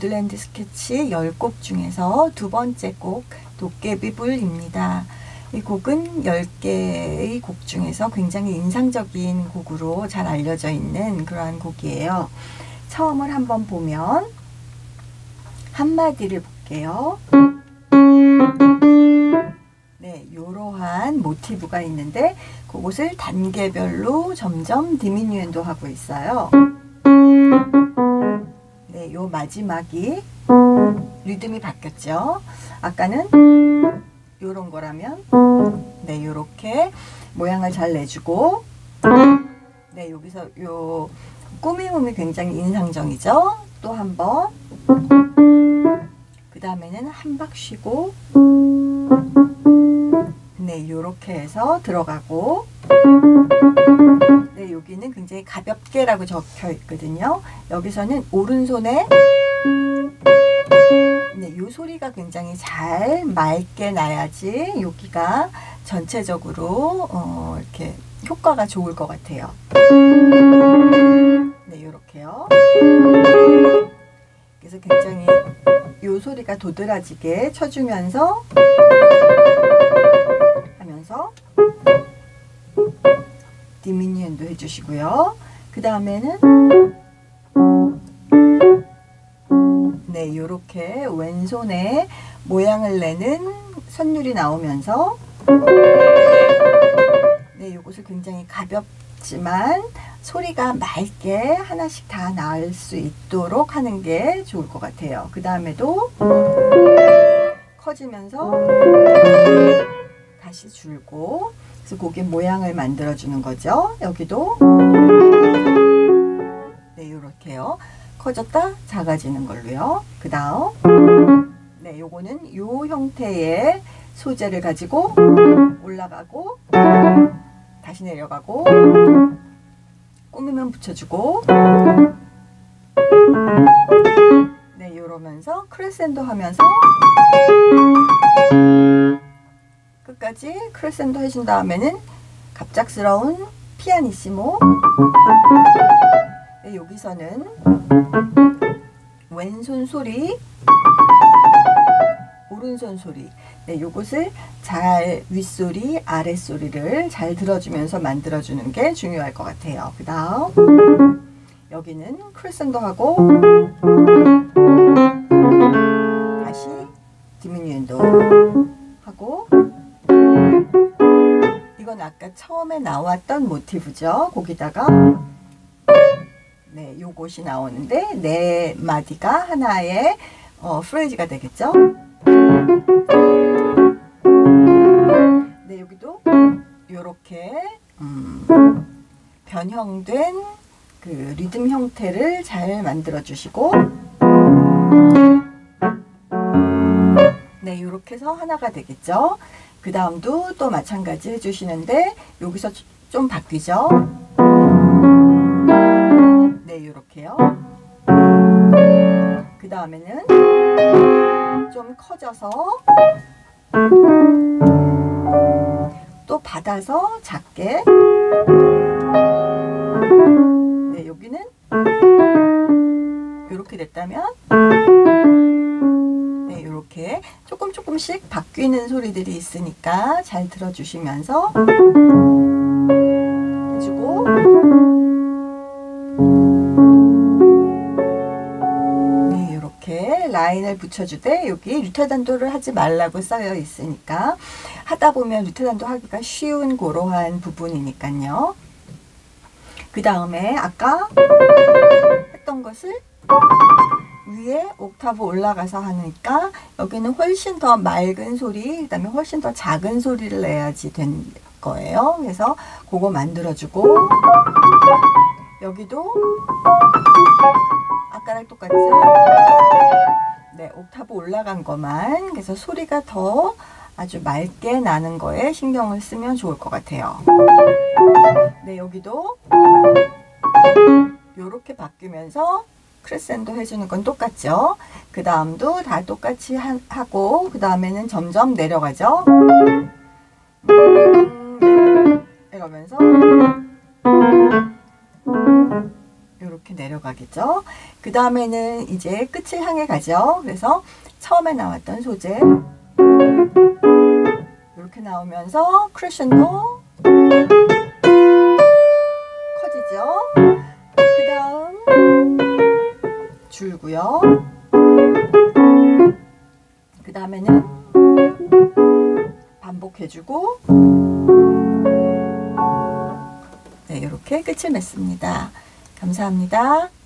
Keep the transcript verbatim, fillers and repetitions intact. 우드랜드 스케치 열 곡 중에서 두 번째 곡 도깨비불입니다. 이 곡은 열 개의 곡 중에서 굉장히 인상적인 곡으로 잘 알려져 있는 그러한 곡이에요. 처음을 한번 보면 한마디를 볼게요. 네, 이러한 모티브가 있는데 그것을 단계별로 점점 디미누엔도 하고 있어요. 네, 요 마지막이 리듬이 바뀌었죠. 아까는 요런 거라면 네, 요렇게 모양을 잘 내주고 네, 여기서 요 꾸밈음이 굉장히 인상적이죠. 또 한 번 그 다음에는 한 박 쉬고 네, 요렇게 해서 들어가고 네, 여기는 굉장히 가볍게 라고 적혀 있거든요. 여기서는 오른손에 네, 요 소리가 굉장히 잘 맑게 나야지 여기가 전체적으로 어, 이렇게 효과가 좋을 것 같아요. 네, 요렇게요. 그래서 굉장히 요 소리가 도드라지게 쳐주면서 하면서 디미누엔도 해주시고요. 그 다음에는 네, 요렇게 왼손에 모양을 내는 선율이 나오면서 네, 요것을 굉장히 가볍지만 소리가 맑게 하나씩 다 나올 수 있도록 하는 게 좋을 것 같아요. 그 다음에도 커지면서 다시 줄고 그래서 고기 모양을 만들어 주는 거죠. 여기도 네, 요렇게요. 커졌다 작아지는 걸로요. 그 다음 네, 요거는 요 형태의 소재를 가지고 올라가고 다시 내려가고 꾸미면 붙여주고 네, 요러면서 크레센도 하면서 끝까지 크레센도 해준 다음에는 갑작스러운 피아니시모 네, 여기서는 왼손 소리 오른손 소리 네, 요것을 잘 윗소리 아랫소리를 잘 들어주면서 만들어주는 게 중요할 것 같아요. 그 다음 여기는 크레센도 하고 다시 디미누엔도 하고 이건 아까 처음에 나왔던 모티브죠. 거기다가 네, 요것이 나오는데 네 마디가 하나의 어, 프레이즈가 되겠죠. 네, 여기도 요렇게 음, 변형된 그 리듬 형태를 잘 만들어 주시고 네, 요렇게 해서 하나가 되겠죠. 그 다음도 또 마찬가지 해주시는데 여기서 좀 바뀌죠. 네, 요렇게요. 그 다음에는 좀 커져서 또 받아서 작게 네, 여기는 이렇게 됐다면 네, 이렇게 조금 조금씩 바뀌는 소리들이 있으니까 잘 들어주시면서 해주고 네, 이렇게 라인을 붙여주되 여기 유태단도를 하지 말라고 써여 있으니까 하다 보면 루테단도 하기가 쉬운 그러한 부분이니까요. 그 다음에 아까 했던 것을 위에 옥타브 올라가서 하니까 여기는 훨씬 더 맑은 소리, 그 다음에 훨씬 더 작은 소리를 내야지 된 거예요. 그래서 그거 만들어주고 여기도 아까랑 똑같이 네, 옥타브 올라간 것만 그래서 소리가 더 아주 맑게 나는 거에 신경을 쓰면 좋을 것 같아요. 네, 여기도 요렇게 바뀌면서 크레센도 해주는 건 똑같죠. 그 다음도 다 똑같이 하고 그 다음에는 점점 내려가죠. 이러면서 이렇게 내려가겠죠. 그 다음에는 이제 끝을 향해 가죠. 그래서 처음에 나왔던 소재 이렇게 나오면서 크레센도 커지죠. 그 다음 줄고요. 그 다음에는 반복해주고 네, 이렇게 끝을 맺습니다. 감사합니다.